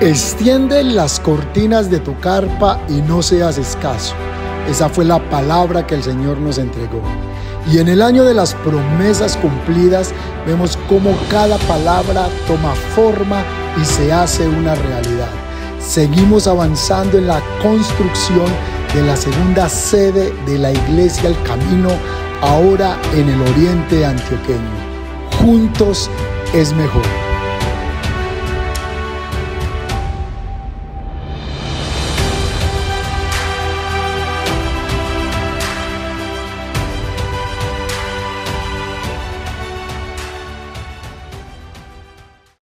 Extiende las cortinas de tu carpa y no seas escaso. Esa fue la palabra que el Señor nos entregó. Y en el año de las promesas cumplidas, vemos cómo cada palabra toma forma y se hace una realidad. Seguimos avanzando en la construcción de la segunda sede de la Iglesia El Camino, ahora en el Oriente Antioqueño. Juntos es mejor.